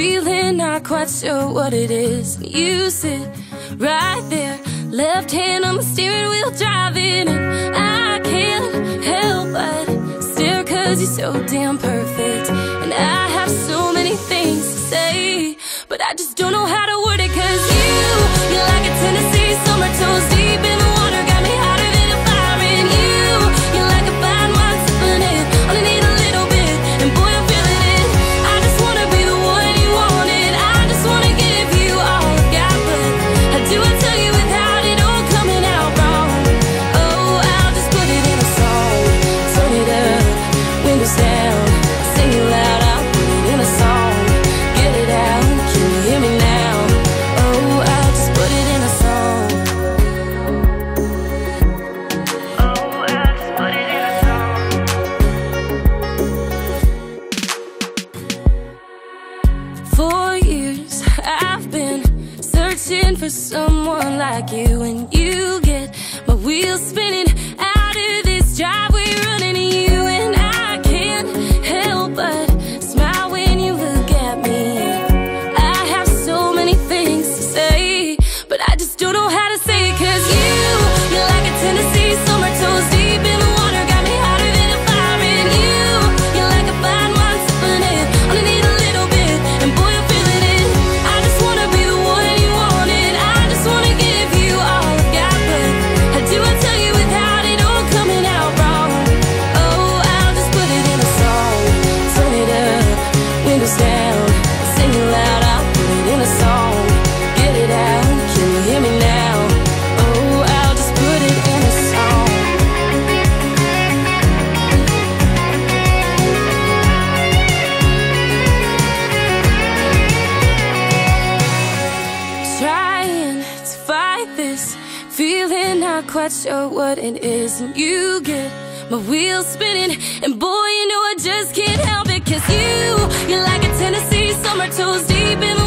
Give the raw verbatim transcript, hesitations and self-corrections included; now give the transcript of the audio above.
feeling, not quite sure what it is. And you sit right there, left hand on the steering wheel driving, and I can't help but stare, 'cause you're so damn perfect. And I have so many things to say, but I just don't know how to word it, 'cause you, you're like a Tennessee summer, toes deep in the water, got me hotter than a fire. And you, you're like a fine wine sipping in, only need a little bit, and boy I'm feeling it. I just wanna be the one you wanted, I just wanna give you all I've got, but how do I tell you without it all coming out wrong? Oh, I'll just put it in a song, turn it up, windows down, sing it loud, I'll put it in a song. For someone like you, and you get my wheels spinning out of this driveway, running to you, and I can't help but smile when you look at me. I have so many things to say, but I just don't know how to say it, 'cause you, you're like a Tennessee summer, toes deep in the water, got me hotter than a fire. And you, you're like a fine wine sipping in, only need a little bit, and boy I'm feeling it. I just wanna be the one. Down, sing it loud, I'll put it in a song, get it out, can you hear me now? Oh, I'll just put it in a song. Trying to fight this feeling, not quite sure what it is, and you get my wheels spinning, and boy, you know I just can't help it, 'cause you, you're like a Tennessee summer, toes deep in